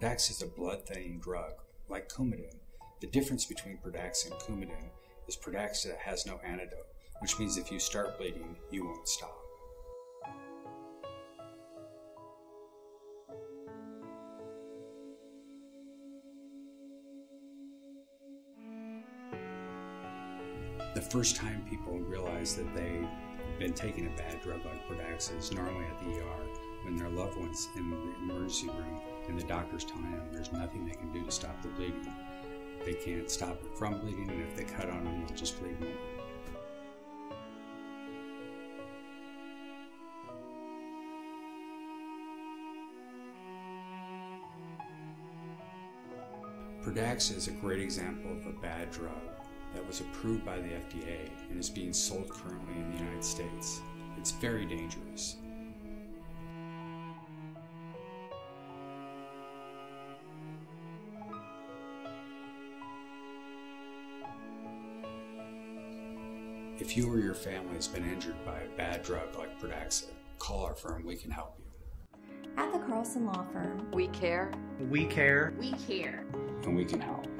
Pradaxa is a blood-thinning drug, like Coumadin. The difference between Pradaxa and Coumadin is Pradaxa has no antidote, which means if you start bleeding, you won't stop. The first time people realize that they've been taking a bad drug like Pradaxa is normally at the ER, when their loved one's in the emergency room and the doctor's telling them there's nothing they can do to stop the bleeding. They can't stop it from bleeding, and if they cut on them, they'll just bleed more. Pradaxa is a great example of a bad drug that was approved by the FDA and is being sold currently in the United States. It's very dangerous. If you or your family has been injured by a bad drug like Pradaxa, call our firm, we can help you. At the Carlson Law Firm, we care, we care, we care, and we can help.